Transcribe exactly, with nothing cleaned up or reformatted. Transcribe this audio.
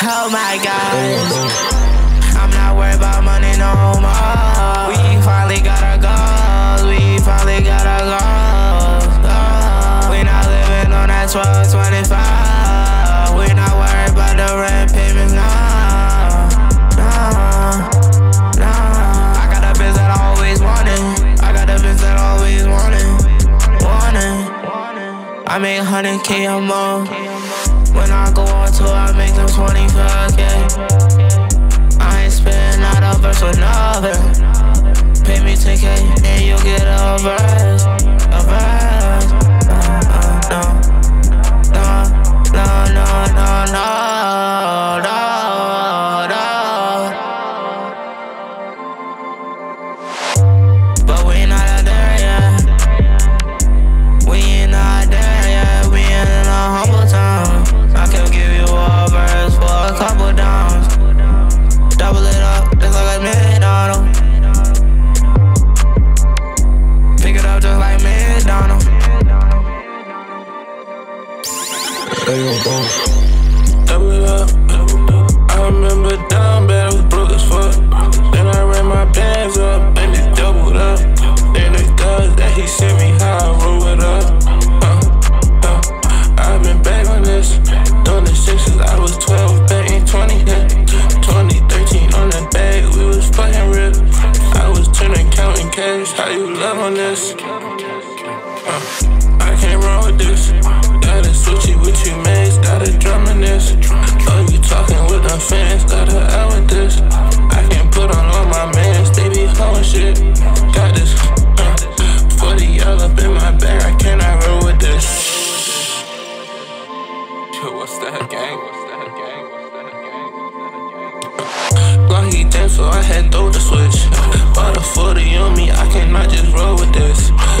Oh my God, I'm not worried about money no more. We finally got our goals, we finally got our goals, goals. We not living on that twelve twenty-five. We not worried about the rent payments, no, no, no. I got the biz that I always wanted, I got the biz that I always wanted, wanted. I made one hundred K or more. When I go on tour, I make them twenty-five K. I ain't spinning out a verse with nothing. Pay me ten K and you'll get a verse, a verse. Uh, no, no, no, no, no, no, no, no. But we not out there yet. We ain't not there yet. We in a humble town. I can give you a verse for a couple downs. Double it up, just like McDonald's. Pick it up just like McDonald's. Double it up. I remember down bad, I was broke as fuck. Then I ran my pants up, then it doubled up. Then the guns that he sent me, how I roll it up. I've been back on this, doing the six since I was twelve, back in twenty, yeah. twenty thirteen on the bag, we was fucking ripped. I was turning, counting cash, how you love on this? Uh, I can't run with this, gotta switch it with you, mates, gotta drum in this. Oh, you talking with the fans, gotta out with this. I can put on all my mans, they be hoeing shit. Got this, uh, forty all up in my bag, I cannot run with this. What's that gang? What's that gang? What's that gang? What's that gang? Blocky dance, so I had to throw the switch. Bought a forty on me, I cannot just roll with this.